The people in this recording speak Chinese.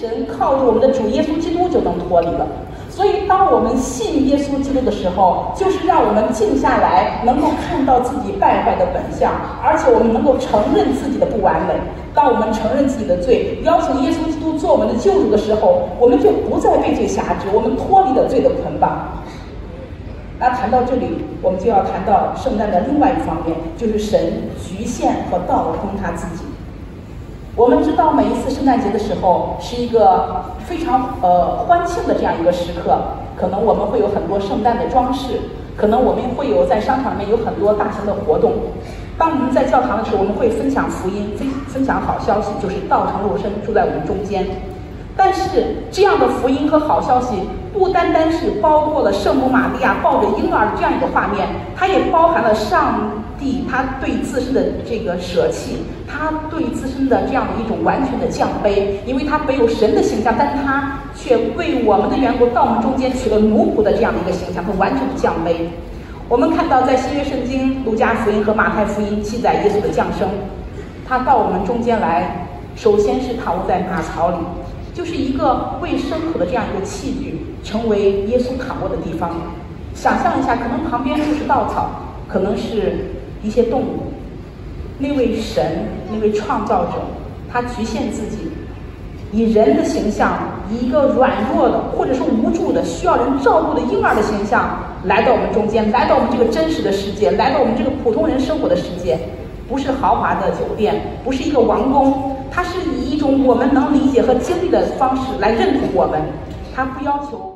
神靠着我们的主耶稣基督就能脱离了。所以，当我们信耶稣基督的时候，就是让我们静下来，能够看到自己败坏的本相，而且我们能够承认自己的不完美。当我们承认自己的罪，邀请耶稣基督做我们的救主的时候，我们就不再被罪辖制，我们脱离了罪的捆绑。那谈到这里，我们就要谈到圣诞的另外一方面，就是神局限和倒空他自己。 我们知道每一次圣诞节的时候是一个非常欢庆的这样一个时刻，可能我们会有很多圣诞的装饰，可能我们会有在商场里面有很多大型的活动。当我们在教堂的时候，我们会分享福音，分享好消息，就是道成肉身住在我们中间。但是这样的福音和好消息不单单是包括了圣母玛利亚抱着婴儿的这样一个画面，它也包含了上。 他对自身的这个舍弃，他对自身的这样的一种完全的降卑，因为他没有神的形象，但他却为我们的缘故到我们中间取了奴仆的这样的一个形象，他完全的降卑。我们看到在新约圣经路加福音和马太福音记载耶稣的降生，他到我们中间来，首先是躺卧在马槽里，就是一个为牲口的这样一个器具，成为耶稣躺卧的地方。想象一下，可能旁边就是稻草，可能是。 一些动物，那位神，那位创造者，他局限自己，以人的形象，以一个软弱的或者是无助的、需要人照顾的婴儿的形象，来到我们中间，来到我们这个真实的世界，来到我们这个普通人生活的世界，不是豪华的酒店，不是一个王宫，他是以一种我们能理解和经历的方式来认同我们，他不要求。